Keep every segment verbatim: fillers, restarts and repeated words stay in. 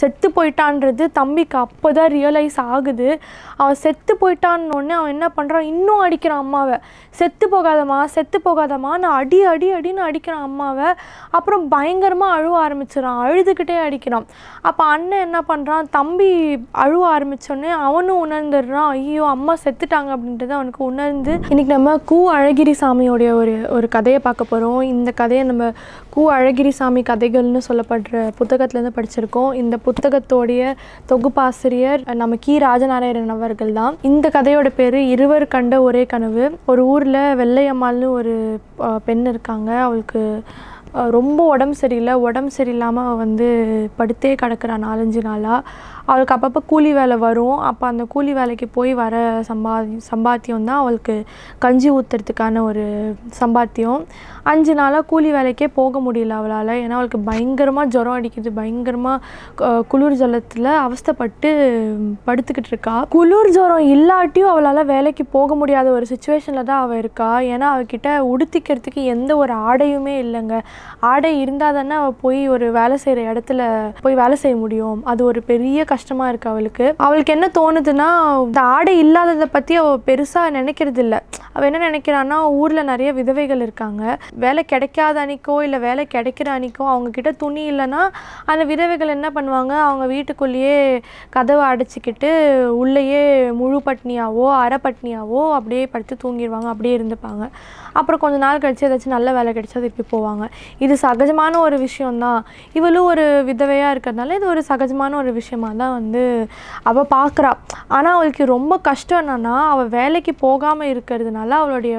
செத்து போயிட்டான்றது தம்பிக்கு அப்போ தான் ரியலைஸ் ஆகுது. அவன் செத்து போயிட்டான்னொன்னே அவன் என்ன பண்ணுறான், இன்னும் அடிக்கிறான் அம்மாவை. செத்து போகாதம்மா செத்து போகாதம்மா நான் அடி அடி அடின்னு அடிக்கிறான் அம்மாவை. அப்புறம் பயங்கரமாக அழுவ ஆரம்பிச்சிடறான், அழுதுகிட்டே அடிக்கிறான். அப்போ அண்ணன் என்ன பண்ணுறான், தம்பி அழுவ ஆரம்பித்தோடனே அவனும் உணர்ந்துடுறான், ஐயோ அம்மா செத்துட்டாங்க அப்படின்றத அவனுக்கு உணர்ந்து. இன்றைக்கி நம்ம கு அழகிரிசாமியோடைய ஒரு ஒரு கதையை பார்க்க போகிறோம். இந்த கதையை நம்ம கு அழகிரிசாமி கதைகள்னு சொல்லப்படுற புத்தகத்துலேருந்து படிச்சிருக்கோம். இந்த புத்தகத்தோடைய தொகுப்பாசிரியர் நம்ம கி ராஜநாராயணன் அவர்கள் தான். இந்த கதையோட பேர் இருவர் கண்ட ஒரே கனவு. ஒரு ஊரில் வெள்ளையம்மாள்னு ஒரு பெண் இருக்காங்க. அவளுக்கு ரொம்ப உடம்பு சரியில்லை. உடம்பு சரியில்லாமல் வந்து படுத்தே கிடக்கிறா நாலஞ்சு நாளாக. அவளுக்கு அப்பப்போ கூலி வேலை வரும். அப்போ அந்த கூலி வேலைக்கு போய் வர சம்பாதி சம்பாத்தியம் தான் அவளுக்கு கஞ்சி ஊற்றுறதுக்கான ஒரு சம்பாத்தியம். அஞ்சு நாளாக கூலி வேலைக்கே போக முடியல அவளால். ஏன்னா அவளுக்கு பயங்கரமாக ஜுரம் அடிக்குது, பயங்கரமாக குளிர் ஜலத்தில் அவஸ்தைப்பட்டு படுத்துக்கிட்டு இருக்கா. குளிர் ஜுரம் இல்லாட்டியும் அவளால் வேலைக்கு போக முடியாத ஒரு சுச்சுவேஷனில் தான் அவள் இருக்கா. ஏன்னா அவகிட்ட உடுத்திக்கிறதுக்கு எந்த ஒரு ஆடையுமே இல்லைங்க. ஆடை இருந்தால் தானே அவள் போய் ஒரு வேலை செய்கிற இடத்துல போய் வேலை செய்ய முடியும். அது ஒரு பெரிய கஷ்டமாக இருக்குது அவளுக்கு. அவளுக்கு என்ன தோணுதுன்னா, இந்த ஆடை இல்லாததை பற்றி அவள் பெருசாக நினைக்கிறது இல்லை. அவள் என்ன நினைக்கிறான்னா, ஊரில் நிறைய விதவைகள் இருக்காங்க. வேலை கிடைக்காத அன்றைக்கோ இல்லை வேலை கிடைக்கிற அன்றைக்கோ அவங்கக்கிட்ட துணி இல்லைன்னா அந்த விதவைகள் என்ன பண்ணுவாங்க, அவங்க வீட்டுக்குள்ளேயே கதவை அடைச்சிக்கிட்டு உள்ளேயே முழு பட்னியாவோ அரை பட்னியாவோ அப்படியே படுத்து தூங்கிடுவாங்க, அப்படியே இருந்துப்பாங்க. அப்புறம் கொஞ்ச நாள் கழித்து ஏதாச்சும் நல்ல வேலை கிடைச்சா திருப்பி போவாங்க. இது சகஜமான ஒரு விஷயந்தான். இவளும் ஒரு விதவையாக இருக்கிறதுனால இது ஒரு சகஜமான ஒரு விஷயமாக தான் வந்து அவள் பார்க்குறா. ஆனால் அவளுக்கு ரொம்ப கஷ்டம் என்னன்னா, அவள் வேலைக்கு போகாமல் இருக்கிறதுனால அவளுடைய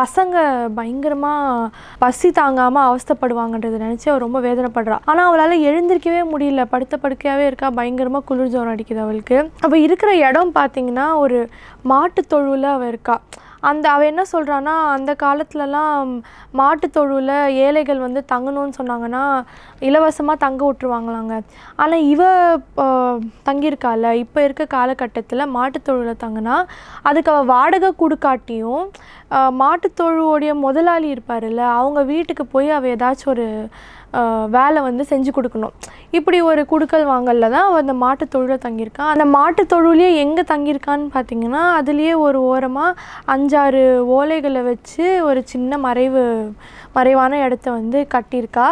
பசங்க பயங்கரமாக பசி தாங்காமல் அவஸ்தைப்படுவாங்கன்றதை நினச்சி அவள் ரொம்ப வேதனைப்படுறா. ஆனால் அவளால் எழுந்திருக்கவே முடியல, படுத்த படுக்கையாகவே இருக்கா, பயங்கரமாக குளிர் ஜுரம் அடிக்குது அவளுக்கு. அவள் இருக்கிற இடம் பார்த்திங்கன்னா ஒரு மாட்டு தொழுவில் அவள் இருக்கா. அந்த அவள் என்ன சொல்கிறான்னா, அந்த காலத்துலலாம் மாட்டுத் தொழுவில் ஏழைகள் வந்து தங்கணும்னு சொன்னாங்கன்னா இலவசமாக தங்க விட்டுருவாங்களாங்க. ஆனால் இவ தங்கியிருக்கால, இப்போ இருக்க காலகட்டத்தில் மாட்டுத் தொழுவில் தங்கினா அதுக்கு அவள் வாடகை கொடுக்காட்டியும் மாட்டுத் தொழுவோடைய முதலாளி இருப்பார்ல, அவங்க வீட்டுக்கு போய் அவள் ஏதாச்சும் ஒரு வேலை வந்து செஞ்சு கொடுக்கணும். இப்படி ஒரு குடுக்கல் வாங்கல தான் அவள் அந்த மாட்டுத் தொழுவை தங்கியிருக்கான். அந்த மாட்டுத் தொழுவிலேயே எங்கே தங்கியிருக்கான்னு பார்த்திங்கன்னா, அதுலேயே ஒரு ஓரமாக அஞ்சாறு ஓலைகளை வச்சு ஒரு சின்ன மறைவு மறைவான இடத்த வந்து கட்டியிருக்கா.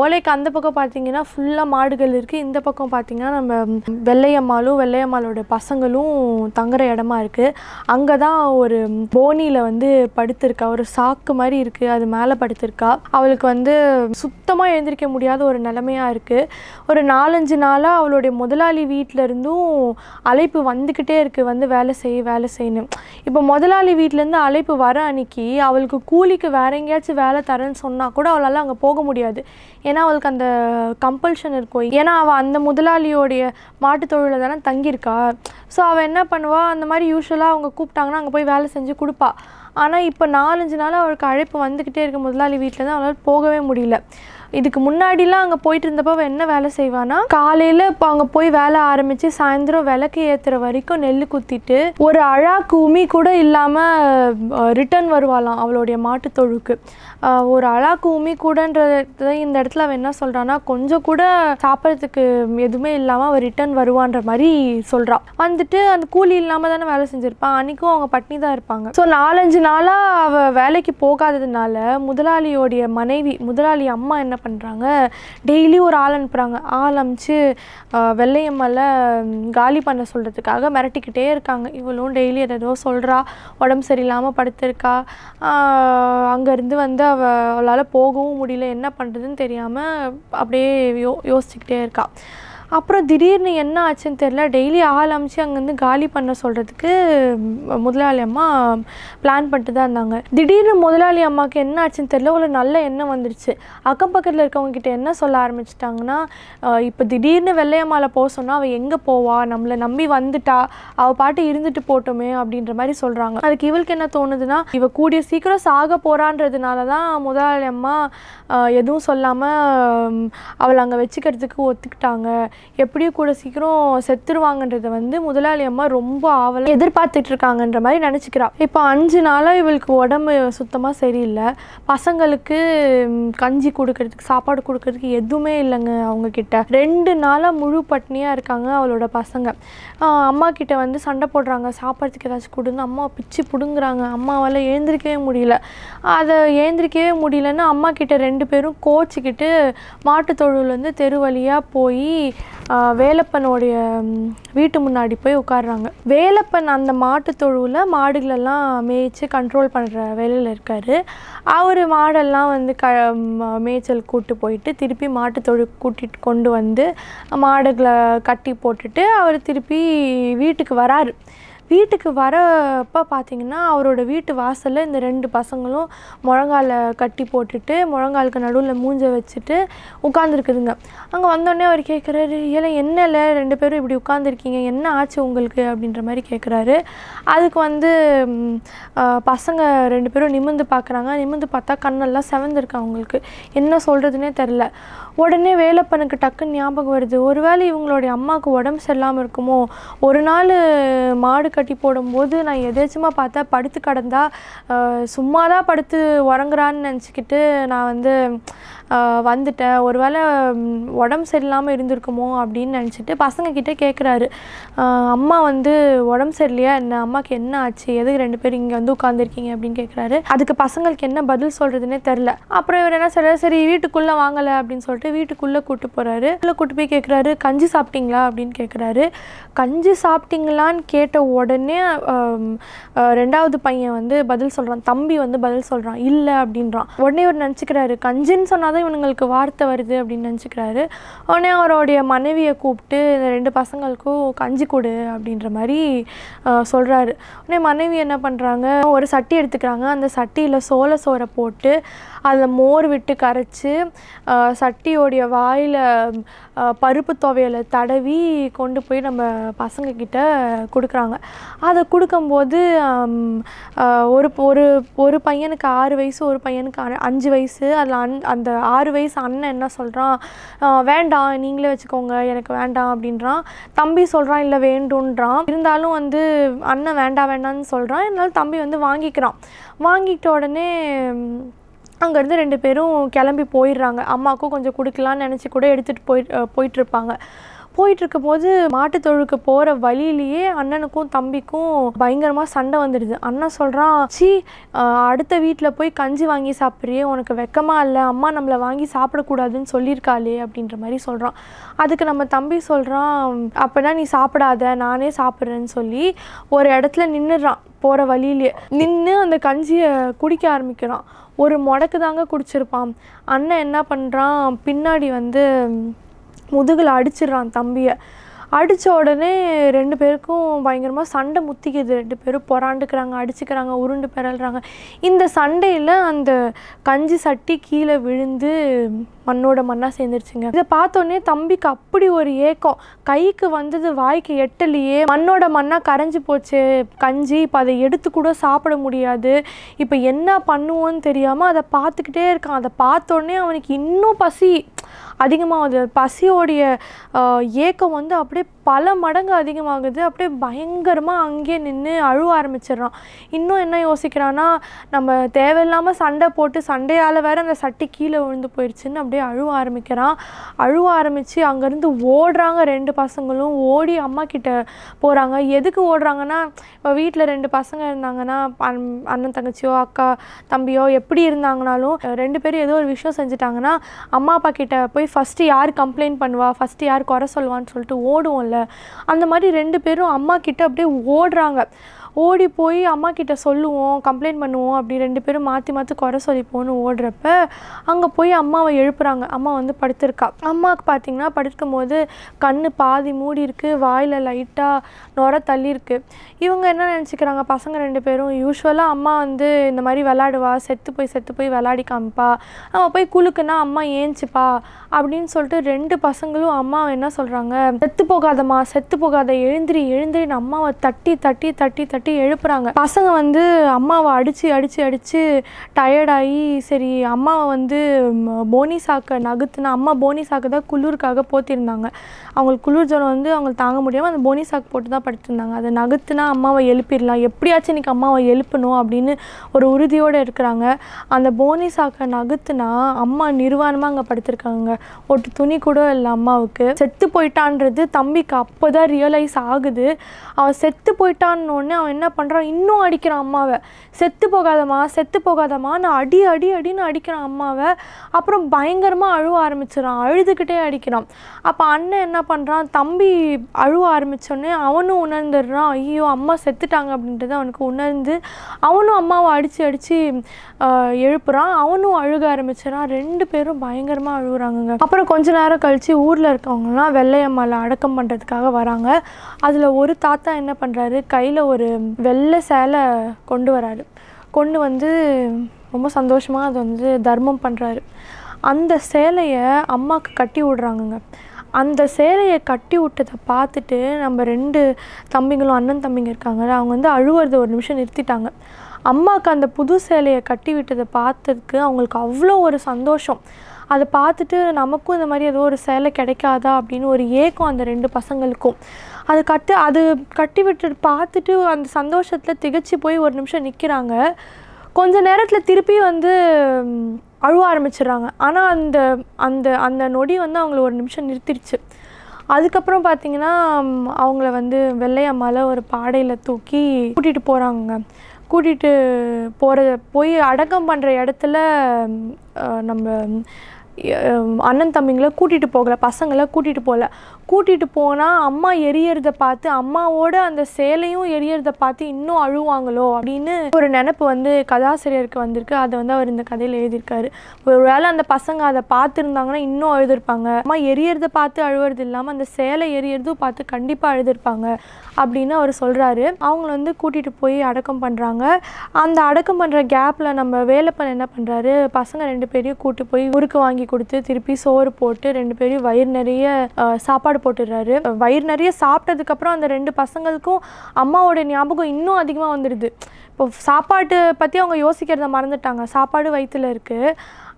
ஓலைக்கு அந்த பக்கம் பார்த்திங்கன்னா ஃபுல்லாக மாடுகள் இருக்குது. இந்த பக்கம் பார்த்திங்கன்னா நம்ம வெள்ளையம்மாளும் வெள்ளையம்மாளோட பசங்களும் தங்குற இடமா இருக்குது. அங்கே தான் ஒரு போனியில் வந்து படுத்திருக்கா. ஒரு சாக்கு மாதிரி இருக்குது, அது மேலே படுத்திருக்கா. அவளுக்கு வந்து சுத்தம் எழுந்திருக்க முடியாத ஒரு நிலைமையாக இருக்குது. ஒரு நாலஞ்சு நாளாக அவளுடைய முதலாளி வீட்டிலருந்தும் அழைப்பு வந்துக்கிட்டே இருக்குது, வந்து வேலை செய்ய வேலை செய்யணும். இப்போ முதலாளி வீட்டிலேருந்து அழைப்பு வர அன்னைக்கு அவளுக்கு கூலிக்கு வேற எங்கேயாச்சும் வேலை தரேன்னு சொன்னால் கூட அவளால் அங்கே போக முடியாது. ஏன்னா அவளுக்கு அந்த கம்பல்ஷன் இருக்கும். ஏன்னா அவள் அந்த முதலாளியோடைய மாட்டுத் தொழிலில் தானே தங்கியிருக்கா. ஸோ அவள் என்ன பண்ணுவாள், அந்த மாதிரி யூஸ்வலாக அவங்க கூப்பிட்டாங்கன்னா அங்கே போய் வேலை செஞ்சு கொடுப்பா. ஆனால் இப்போ நாலஞ்சு நாளாக அவளுக்கு அழைப்பு வந்துக்கிட்டே இருக்க முதலாளி வீட்டில் தான் அவளால் போகவே முடியல. இதுக்கு முன்னாடிலாம் அங்கே போயிட்டு இருந்தப்போ அவள் என்ன வேலை செய்வான்னா, காலையில் இப்போ அவங்க போய் வேலை ஆரம்பித்து சாயந்தரம் விளக்கு ஏற்றுற வரைக்கும் நெல் குத்திட்டு ஒரு அழாக்கு உமி கூட இல்லாமல் ரிட்டர்ன் வருவாளாம் அவளுடைய மாட்டுத் தொழுவுக்கு. ஒரு அழாக்கு உமி கூடன்றத இந்த இடத்துல அவள் என்ன சொல்கிறான்னா, கொஞ்சம் கூட சாப்பிட்றதுக்கு எதுவுமே இல்லாமல் அவள் ரிட்டர்ன் வருவான்ற மாதிரி சொல்கிறான். வந்துட்டு அந்த கூலி இல்லாமல் தானே வேலை செஞ்சுருப்பான், அன்றைக்கும் அவங்க பட்னி தான் இருப்பாங்க. ஸோ நாலஞ்சு நாளாக அவள் வேலைக்கு போகாததுனால முதலாளியோடைய மனைவி முதலாளி அம்மா என்ன பண்ணுறாங்க, டெய்லி ஒரு ஆள் அனுப்புகிறாங்க. ஆள் அனுப்பிச்சு வெள்ளையம்மால காலி பண்ண சொல்கிறதுக்காக மிரட்டிக்கிட்டே இருக்காங்க. இவளும் டெய்லி ஏதோ சொல்கிறா, உடம்பு சரியில்லாமல் படுத்திருக்கா. அங்கேருந்து வந்து அவள் அவளால் போகவும் முடியல, என்ன பண்ணுறதுன்னு தெரியாமல் அப்படியே யோ யோசிச்சுக்கிட்டே இருக்கா. அப்புறம் திடீர்னு என்ன ஆச்சுன்னு தெரில, டெய்லி ஆள் அமிச்சு அங்கேருந்து காலி பண்ண சொல்கிறதுக்கு முதலாளி அம்மா பிளான் பண்ணிட்டு தான் இருந்தாங்க. திடீர்னு முதலாளி அம்மாவுக்கு என்ன ஆச்சுன்னு தெரில, ஒரு நல்ல எண்ணம் வந்துடுச்சு. அக்கம் பக்கத்தில் இருக்கவங்ககிட்ட என்ன சொல்ல ஆரம்பிச்சிட்டாங்கன்னா, இப்போ திடீர்னு வெள்ளையம்மாவில் போக சொன்னால் அவள் எங்கே போவா, நம்மளை நம்பி வந்துட்டா, அவள் பாட்டு இருந்துட்டு போட்டோமே அப்படின்ற மாதிரி சொல்கிறாங்க. அதுக்கு இவளுக்கு என்ன தோணுதுன்னா, இவள் கூடிய சீக்கிரம் சாக போகிறான்றதுனால தான் முதலாளி அம்மா எதுவும் சொல்லாமல் அவளை அங்கே வச்சுக்கிறதுக்கு ஒத்துக்கிட்டாங்க. எப்படியும் கூட சீக்கிரம் செத்துருவாங்கன்றத வந்து முதலாளி அம்மா ரொம்ப ஆவலா எதிர்பார்த்துட்டிருக்காங்கன்ற மாதிரி நினைச்சுக்கிறா. இப்போ அஞ்சு நாளா இவளுக்கு உடம்பு சுத்தமா சரியில்லை. பசங்களுக்கு கஞ்சி கொடுக்கிறதுக்கு சாப்பாடு கொடுக்கிறதுக்கு எதுவுமே இல்லைங்க. அவங்க கிட்ட ரெண்டு நாளா முழு பட்னியா இருக்காங்க அவளோட பசங்க. அம்மா கிட்ட வந்து சண்டை போடுறாங்க, சாப்பாடுக்கு ஏதாச்சும் கொடுன்னு அம்மா பிச்சு புடுங்குறாங்க. அம்மாவால எழுந்திருக்கவே முடியல. அதை எழுந்திருக்கவே முடியலன்னா அம்மா கிட்ட ரெண்டு பேரும் கோச்சிக்கிட்டு மாட்டுத்தொழுவிலேருந்து தெரு வழியாக போய் வேலப்பனுடைய வீட்டு முன்னாடி போய் உட்காடுறாங்க. வேலப்பன் அந்த மாட்டுத்தொழுவில் மாடுகளெல்லாம் மேய்ச்சி கண்ட்ரோல் பண்ணுற வேலையில் இருக்கார். அவர் மாடெல்லாம் வந்து க மேய்ச்சல் கூட்டு போயிட்டு திருப்பி மாட்டுத்தொழு கூட்டிகிட்டு கொண்டு வந்து மாடுகளை கட்டி போட்டுட்டு அவர் திருப்பி வீட்டுக்கு வராரு. வீட்டுக்கு வரப்போ பார்த்திங்கன்னா அவரோட வீட்டு வாசலில் இந்த ரெண்டு பசங்களும் முழங்கால கட்டி போட்டுட்டு முழங்காலுக்கு நடுவில் மூஞ்ச வச்சுட்டு உட்காந்துருக்குதுங்க. அங்கே வந்தோடனே அவர் கேட்குறாரு, ஏல என்னல ரெண்டு பேரும் இப்படி உட்காந்துருக்கீங்க, என்ன ஆச்சு உங்களுக்கு அப்படின்ற மாதிரி கேட்குறாரு. அதுக்கு வந்து பசங்க ரெண்டு பேரும் நிமிர்ந்து பார்க்குறாங்க. நிமிர்ந்து பார்த்தா கண்ணெல்லாம் செவந்திருக்கு. அவங்களுக்கு என்ன சொல்கிறதுனே தெரில. உடனே வேலப்பனுக்கு டக்குன்னு ஞாபகம் வருது, ஒருவேளை இவங்களுடைய அம்மாவுக்கு உடம்பு சரியில்லாமல் இருக்குமோ, ஒரு நாள் மாடு கட்டி போடும்போது நான் எதேச்சமாக பார்த்தா படுத்து கிடந்தா சும்மா தான் படுத்து உறங்குறான்னு நினச்சிக்கிட்டு நான் வந்து வந்துட்டேன், ஒருவேளை உடம்பு சரியில்லாமல் இருந்திருக்குமோ அப்படின்னு நினச்சிட்டு பசங்கக்கிட்ட கேட்குறாரு, அம்மா வந்து உடம்பு சரியில்லையா என்ன, அம்மாவுக்கு என்ன ஆச்சு, எதுக்கு ரெண்டு பேரும் இங்கே வந்து உட்காந்துருக்கீங்க அப்படின்னு கேட்குறாரு. அதுக்கு பசங்களுக்கு என்ன பதில் சொல்கிறதுனே தெரில. அப்புறம் இவர் என்ன சொல்கிறார், சரி வீட்டுக்குள்ளே வாங்கலை அப்படின்னு சொல்லிட்டு வீட்டுக்குள்ளே கூப்பிட்டு போகிறாரு. உள்ளே கூப்பிட்டு போய் கேட்குறாரு, கஞ்சி சாப்பிட்டீங்களா அப்படின்னு கேட்குறாரு. கஞ்சி சாப்பிட்டீங்களான்னு கேட்ட உடனே ரெண்டாவது பையன் வந்து பதில் சொல்கிறான், தம்பி வந்து பதில் சொல்கிறான், இல்லை அப்படின்றான். உடனே இவர் நினச்சிக்கிறாரு, கஞ்சின்னு சொன்னால் தான் இவனுங்களுக்கு வார்த்தை வருது அப்படின்னு நினச்சிக்கிறாரு. உடனே அவருடைய மனைவியை கூப்பிட்டு இந்த ரெண்டு பசங்களுக்கும் கஞ்சி கொடு அப்படின்ற மாதிரி சொல்கிறாரு. உடனே மனைவி என்ன பண்ணுறாங்க, ஒரு சட்டி எடுத்துக்கிறாங்க. அந்த சட்டியில் சோள சோறை போட்டு அதை மோர் விட்டு கரைச்சி சட்டியோடைய வாயில் பருப்பு துவையலை தடவி கொண்டு போய் நம்ம பசங்கக்கிட்ட கொடுக்குறாங்க. அதை கொடுக்கும்போது ஒரு ஒரு ஒரு பையனுக்கு ஆறு வயசு ஒரு பையனுக்கு அஞ்சு வயசு அதில் அந் அந்த ஆறு வயசு அண்ணன் என்ன சொல்கிறான், வேண்டாம் நீங்களே வச்சுக்கோங்க எனக்கு வேண்டாம் அப்படின்றான். தம்பி சொல்கிறான் இல்லை வேண்டும்ன்றான். இருந்தாலும் வந்து அண்ணன் வேண்டாம் வேண்டான்னு சொல்கிறான். இருந்தாலும் தம்பி வந்து வாங்கிக்கிறான். வாங்கிட்ட உடனே அங்கேருந்து ரெண்டு பேரும் கிளம்பி போயிடுறாங்க. அம்மாவுக்கும் கொஞ்சம் கொடுக்கலான்னு நினச்சி கூட எடுத்துகிட்டு போய் போயிட்டுருப்பாங்க. போயிட்டுருக்கும்போது மாட்டு தொழுக்கு போகிற வழியிலேயே அண்ணனுக்கும் தம்பிக்கும் பயங்கரமாக சண்டை வந்துடுது. அண்ணன் சொல்கிறான், சி அடுத்த வீட்டில் போய் கஞ்சி வாங்கி சாப்பிட்றியே உனக்கு வெக்கமாக இல்லை, அம்மா நம்மளை வாங்கி சாப்பிடக்கூடாதுன்னு சொல்லியிருக்காளே அப்படின்ற மாதிரி சொல்கிறான். அதுக்கு நம்ம தம்பி சொல்கிறான், அப்படின்னா நீ சாப்பிடாத நானே சாப்பிட்றேன்னு சொல்லி ஒரு இடத்துல நின்றுடுறான். போகிற வழியிலே நின்று அந்த கஞ்சியை குடிக்க ஆரம்பிக்கிறான். ஒரு முடக்கு தாங்க குடிச்சிருப்பான். அண்ணன் என்ன பண்ணுறான், பின்னாடி வந்து முதுகில் அடிச்சிடுறான் தம்பியை. அடித்த உடனே ரெண்டு பேருக்கும் பயங்கரமாக சண்டை முத்திக்கிது. ரெண்டு பேரும் பொறாண்டுக்கிறாங்க, அடிச்சுக்கிறாங்க, உருண்டு பெறல்றாங்க. இந்த சண்டையில் அந்த கஞ்சி சட்டி கீழே விழுந்து மண்ணோட மண்ணாக சேர்ந்துருச்சுங்க. இதை பார்த்தோன்னே தம்பிக்கு அப்படி ஒரு ஏக்கம், கைக்கு வந்தது வாய்க்கு எட்டலையே, மண்ணோட மண்ணாக கரைஞ்சி போச்சு கஞ்சி, இப்போ அதை எடுத்து கூட சாப்பிட முடியாது, இப்போ என்ன பண்ணுவோன்னு தெரியாமல் அதை பார்த்துக்கிட்டே இருக்கான். அதை பார்த்தோன்னே அவனுக்கு இன்னும் பசி அதிகமாகுது. பசியோடைய ஏக்கம் வந்து அப்படியே பல மடங்கு அதிகமாகுது. அப்படியே பயங்கரமாக அங்கேயே நின்று அழுவ ஆரம்பிச்சிடுறான். இன்னும் என்ன யோசிக்கிறான்னா, நம்ம தேவையில்லாமல் சண்டை போட்டு சண்டையால் வேறு அந்த சட்டி கீழே விழுந்து போயிடுச்சுன்னு அப்படியே அழுவ ஆரம்பிக்கிறான். அழுவ ஆரம்பித்து அங்கேருந்து ஓடுறாங்க. ரெண்டு பசங்களும் ஓடி அம்மா கிட்ட போகிறாங்க. எதுக்கு ஓடுறாங்கன்னா, இப்போ வீட்டில் ரெண்டு பசங்க இருந்தாங்கன்னா அண்ணன் தங்கச்சியோ அக்கா தம்பியோ எப்படி இருந்தாங்கனாலும் ரெண்டு பேரும் ஏதோ ஒரு விஷயம் செஞ்சுட்டாங்கன்னா அம்மா அப்பா கிட்ட போய் ஃபஸ்ட்டு யார் கம்ப்ளைண்ட் பண்ணுவா, ஃபஸ்ட்டு யார் குறை சொல்லுவான்னு சொல்லிட்டு ஓடுவோம்ல, அந்த மாதிரி ரெண்டு பேரும் அம்மா கிட்ட அப்படியே ஓடுறாங்க. ஓடி போய் அம்மா கிட்ட சொல்லுவோம், கம்ப்ளைண்ட் பண்ணுவோம், அப்படி ரெண்டு பேரும் மாற்றி மாற்றி குறை சொல்லிப்போன்னு ஓடுறப்ப அங்கே போய் அம்மாவை எழுப்புறாங்க. அம்மா வந்து படுத்திருக்கா. அம்மாவுக்கு பார்த்திங்கன்னா படுத்துக்கும் போது கண் பாதி மூடி இருக்குது, வாயில் லைட்டாக நுர தள்ளியிருக்கு. இவங்க என்ன நினச்சிக்கிறாங்க பசங்க ரெண்டு பேரும், யூஸ்வலாக அம்மா வந்து இந்த மாதிரி விளாடுவா, செத்து போய் செத்து போய் விளாடி காமிப்பா, நம்ம போய் குளுக்குன்னா அம்மா ஏஞ்சிப்பா அப்படின்னு சொல்லிட்டு ரெண்டு பசங்களும் அம்மாவை என்ன சொல்கிறாங்க, செத்து போகாதம்மா செத்து போகாத எழுந்திரி எழுந்திரின்னு அம்மாவை தட்டி தட்டி தட்டி தட்டி தட்டி எழுப்புறாங்க. பசங்க வந்து அம்மாவை அடிச்சு அடிச்சு அடிச்சு டயர்டாகி சரி அம்மாவை வந்து போனி சாக்கை நகுத்துனா அம்மா போனி சாக்கை தான் குளிருக்காக போத்திருந்தாங்க. அவங்களுக்கு குளிர் ஜுரம் வந்து அவங்களுக்கு தாங்க முடியாமல் அந்த போனி சாக்கு போட்டு தான் படுத்திருந்தாங்க. அதை நகுத்துனா அம்மாவை எழுப்பிடலாம், எப்படியாச்சும் இன்றைக்கி அம்மாவை எழுப்பணும் அப்படின்னு ஒரு உறுதியோடு இருக்கிறாங்க. அந்த போனி சாக்கை நகுத்துனா அம்மா நிர்வாணமாக அங்கே படுத்திருக்காங்க. ஒரு துணி கூட இல்லை அம்மாவுக்கு. செத்து போயிட்டான்றது தம்பிக்கு அப்போ தான் ரியலைஸ் ஆகுது. அவன் செத்து போயிட்டான்னொடனே அவன் என்ன பண்ணுறான், இன்னும் அடிக்கிறான் அம்மாவை. செத்து போகாதம்மா செத்து போகாதம்மா நான் அடி அடி அடின்னு அடிக்கிறான் அம்மாவை. அப்புறம் பயங்கரமாக அழுவ ஆரம்பிச்சிடறான், அழுதுகிட்டே அடிக்கிறான். அப்போ அண்ணன் என்ன பண்ணுறான், தம்பி அழுவ ஆரம்பித்தோடனே அவனும் உணர்ந்துடுறான், ஐயோ அம்மா செத்துட்டாங்க அப்படின்றத அவனுக்கு உணர்ந்து அவனும் அம்மாவை அடித்து அடித்து எழுப்புறான். அவனும் அழுக ஆரம்பிச்சிடறான். ரெண்டு பேரும் பயங்கரமாக அழுகுறாங்க. அப்புறம் கொஞ்ச நேரம் கழித்து ஊரில் இருக்கவங்கலாம் வெள்ளையம்மாவை அடக்கம் பண்ணுறதுக்காக வராங்க. அதில் ஒரு தாத்தா என்ன பண்ணுறாரு, கையில் ஒரு வெள்ளை சேலை கொண்டு வராரு. கொண்டு வந்து ரொம்ப சந்தோஷமாக அது வந்து தர்மம் பண்ணுறாரு. அந்த சேலையை அம்மாவுக்கு கட்டி விடுறாங்கங்க. அந்த சேலையை கட்டி விட்டதை பார்த்துட்டு நம்ம ரெண்டு தம்பிங்களும் அண்ணன் தம்பிங்க இருக்காங்க, அவங்க வந்து அழுவுறது ஒரு நிமிஷம் நிறுத்திட்டாங்க. அம்மாவுக்கு அந்த புது சேலையை கட்டி விட்டதை பார்த்ததுக்கு அவங்களுக்கு அவ்வளோ ஒரு சந்தோஷம். அதை பார்த்துட்டு நமக்கும் இந்த மாதிரி ஏதோ ஒரு சேலை கிடைக்காதா அப்படின்னு ஒரு ஏக்கம் அந்த ரெண்டு பசங்களுக்கும். அது கட்டு அது கட்டி விட்டு பார்த்துட்டு அந்த சந்தோஷத்தில் திகச்சு போய் ஒரு நிமிஷம் நிற்கிறாங்க. கொஞ்ச நேரத்தில் திருப்பி வந்து அழுவ ஆரம்பிச்சிடுறாங்க. ஆனால் அந்த அந்த அந்த நொடி வந்து அவங்கள ஒரு நிமிஷம் நிறுத்திடுச்சு. அதுக்கப்புறம் பார்த்திங்கன்னா அவங்கள வந்து வெள்ளையம்மால ஒரு பாடையில் தூக்கி கூட்டிகிட்டு போகிறாங்க. கூட்டிகிட்டு போகிற போய் அடக்கம் பண்ணுற இடத்துல நம்ம அண்ணன் தம்பிங்களை கூட்டிகிட்டு போகலை, பசங்களை கூட்டிகிட்டு போகல. கூட்டிகிட்டு போனால் அம்மா எரியறதை பார்த்து, அம்மாவோட அந்த சேலையும் எரியறதை பார்த்து இன்னும் அழுவாங்களோ அப்படின்னு ஒரு நினப்பு வந்து கதாசிரியருக்கு வந்திருக்கு. அதை வந்து அவர் இந்த கதையில் எழுதியிருக்காரு. ஒரு வேளை அந்த பசங்க அதை பார்த்துருந்தாங்கன்னா இன்னும் அழுதுருப்பாங்க. அம்மா எரியறதை பார்த்து அழுவது இல்லாமல் அந்த சேலை எரியறதும் பார்த்து கண்டிப்பாக அழுதுருப்பாங்க அப்படின்னு அவர் சொல்கிறாரு. அவங்கள வந்து கூட்டிகிட்டு போய் அடக்கம் பண்ணுறாங்க. அந்த அடக்கம் பண்ணுற கேப்பில் நம்ம வேலைப்பன் என்ன பண்ணுறாரு, பசங்க ரெண்டு பேரையும் கூட்டு போய் ஊருக்கு வாங்கி கொடுத்து திருப்பி சோறு போட்டு ரெண்டு பேரும் வயிறு நிறைய சாப்பாடு போட்டுடுறாரு. வயிறு நிறைய சாப்பிட்டதுக்கு அப்புறம் அந்த ரெண்டு பசங்களுக்கும் அம்மாவோட ஞாபகம் இன்னும் அதிகமாக வந்துடுது. இப்போ சாப்பாட்டு பற்றி அவங்க யோசிக்கிறத மறந்துட்டாங்க, சாப்பாடு வயிற்றுல இருக்குது.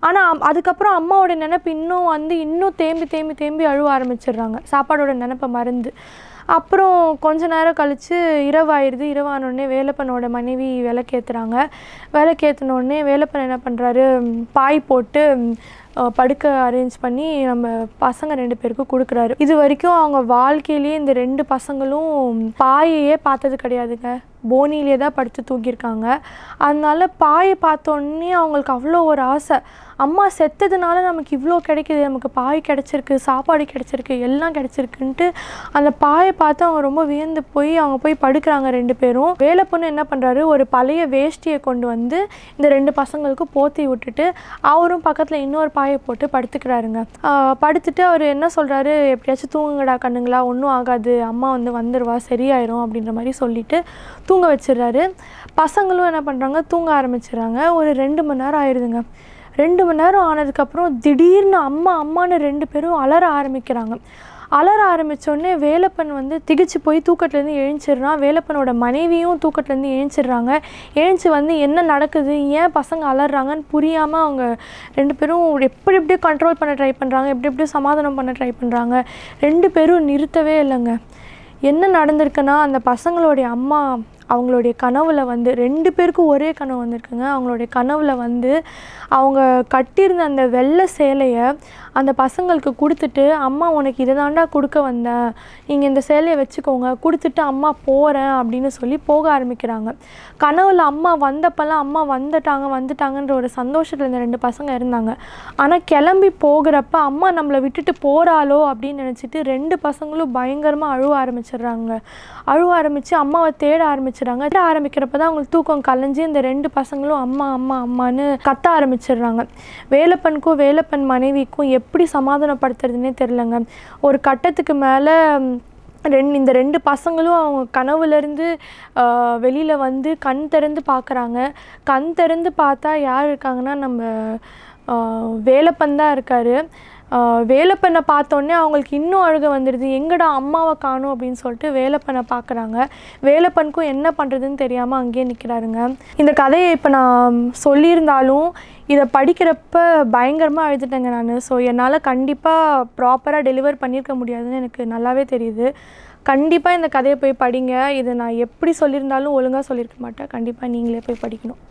ஆனால் அதுக்கப்புறம் அம்மாவோட நினைப்பு இன்னும் வந்து இன்னும் தேம்பி தேம்பி தேம்பி அழுவ ஆரம்பிச்சிடுறாங்க, சாப்பாடோட நினைப்பை மறந்து. அப்புறம் கொஞ்ச நேரம் கழித்து இரவு ஆயிடுது. இரவானோடனே வேலப்பனோட மனைவி விளக்கேற்றுறாங்க. விளக்கேற்றினோடனே வேலப்பன் என்ன பண்ணுறாரு, பாய் போட்டு படுக்க அரேஞ்ச் பண்ணி நம்ம பசங்க ரெண்டு பேருக்கும் கொடுக்குறாரு. இது வரைக்கும் அவங்க வாழ்க்கையிலேயே இந்த ரெண்டு பசங்களும் பாயையே பார்த்தது கிடையாதுங்க, போனியிலே தான் படுத்து தூக்கியிருக்காங்க. அதனால பாயை பார்த்தோன்னே அவங்களுக்கு அவ்வளோ ஒரு ஆசை, அம்மா செத்ததுனால நமக்கு இவ்வளோ கிடைக்கிது, நமக்கு பாய் கிடச்சிருக்கு, சாப்பாடு கிடச்சிருக்கு, எல்லாம் கிடச்சிருக்குன்ட்டு அந்த பாயை பார்த்து அவங்க ரொம்ப வியந்து போய் அவங்க போய் படுக்கிறாங்க ரெண்டு பேரும். வேலை பொண்ணு என்ன பண்ணுறாரு, ஒரு பழைய வேஷ்டியை கொண்டு வந்து இந்த ரெண்டு பசங்களுக்கும் போத்தி விட்டுட்டு அவரும் பக்கத்தில் இன்னொரு பாயை போட்டு படுத்துக்கிறாருங்க. படுத்துட்டு அவர் என்ன சொல்கிறாரு, எப்படியாச்சும் தூங்குங்கடா கண்ணுங்களா, ஒன்றும் ஆகாது, அம்மா வந்து வந்துடுவா சரியாயிரும் அப்படின்ற மாதிரி சொல்லிவிட்டு தூங்க வச்சிடுறாரு. பசங்களும் என்ன பண்ணுறாங்க, தூங்க ஆரம்பிச்சிடுறாங்க. ஒரு ரெண்டு மணி நேரம் ஆயிடுதுங்க. ரெண்டு மணி நேரம் ஆனதுக்கப்புறம் திடீர்னு அம்மா அம்மானு ரெண்டு பேரும் அலற ஆரம்பிக்கிறாங்க. அலற ஆரம்பித்தோடனே வேலப்பன் வந்து திகிச்சு போய் தூக்கத்துலேருந்து எழுந்துடுறான். வேலப்பனோட மனைவியும் தூக்கத்துலேருந்து எழுந்துடுறாங்க. எழுந்து வந்து என்ன நடக்குது, ஏன் பசங்க அலறாங்கன்னு புரியாமல் அவங்க ரெண்டு பேரும் எப்படி எப்படியோ கண்ட்ரோல் பண்ண ட்ரை பண்ணுறாங்க, எப்படி எப்படியோ சமாதானம் பண்ண ட்ரை பண்ணுறாங்க. ரெண்டு பேரும் நிறுத்தவே இல்லைங்க. என்ன நடந்திருக்குன்னா, அந்த பசங்களுடைய அம்மா அவங்களுடைய கனவில் வந்து ரெண்டு பேருக்கும் ஒரே கனவு வந்திருக்குங்க. அவங்களுடைய கனவில் வந்து அவங்க கட்டியிருந்த அந்த வெள்ளை சேலையை அந்த பசங்களுக்கு கொடுத்துட்டு, அம்மா உனக்கு இதை தாண்டா கொடுக்க வந்தேன், நீங்கள் இந்த சேலையை வச்சுக்கோங்க, கொடுத்துட்டு அம்மா போகிறேன் அப்படின்னு சொல்லி போக ஆரம்பிக்கிறாங்க. கனவில் அம்மா வந்தப்பெல்லாம் அம்மா வந்துட்டாங்க வந்துட்டாங்கன்ற ஒரு சந்தோஷத்தில் இந்த ரெண்டு பசங்க இருந்தாங்க. ஆனால் கிளம்பி போகிறப்ப அம்மா நம்மளை விட்டுட்டு போகிறாளோ அப்படின்னு நினச்சிட்டு ரெண்டு பசங்களும் பயங்கரமாக அழுவ ஆரம்பிச்சிடுறாங்க. அழுவ ஆரம்பித்து அம்மாவை தேட ஆரம்பிச்சு ஆரம்பிக்கிறப்ப தான் அவங்களுக்கு தூக்கம் கலைஞ்சு இந்த ரெண்டு பசங்களும் அம்மா அம்மா அம்மான்னு கத்த ஆரம்பிச்சிடுறாங்க. வேலப்பனுக்கும் வேலப்பன் மனைவிக்கும் எப்படி சமாதானப்படுத்துறதுன்னே தெரியலங்க. ஒரு கட்டத்துக்கு மேலே ரெண்டு இந்த ரெண்டு பசங்களும் அவங்க கனவுலேருந்து வெளியில் வந்து கண் திறந்து பார்க்குறாங்க. கண் திறந்து பார்த்தா யார் இருக்காங்கன்னா, நம்ம வேலப்பன் தான் இருக்கார். வேலப்பண்ண பார்த்தோன்னே அவங்களுக்கு இன்னும் அழுக வந்துடுது, எங்கடா அம்மாவை காணோம் அப்படினு சொல்லிட்டு வேலப்பண்ண பார்க்குறாங்க. வேலப்பண்ணுக்கும் என்ன பண்ணுறதுன்னு தெரியாமல் அங்கேயே நிற்கிறாருங்க. இந்த கதையை இப்போ நான் சொல்லியிருந்தாலும் இதை படிக்கிறப்ப பயங்கரமாக அழுதுட்டேங்க நான். ஸோ என்னால் கண்டிப்பாக ப்ராப்பராக டெலிவர் பண்ணியிருக்க முடியாதுன்னு எனக்கு நல்லாவே தெரியுது. கண்டிப்பாக இந்த கதையை போய் படிங்க. இதை நான் எப்படி சொல்லியிருந்தாலும் ஒழுங்காக சொல்லியிருக்க மாட்டேன், கண்டிப்பாக நீங்களே போய் படிக்கணும்.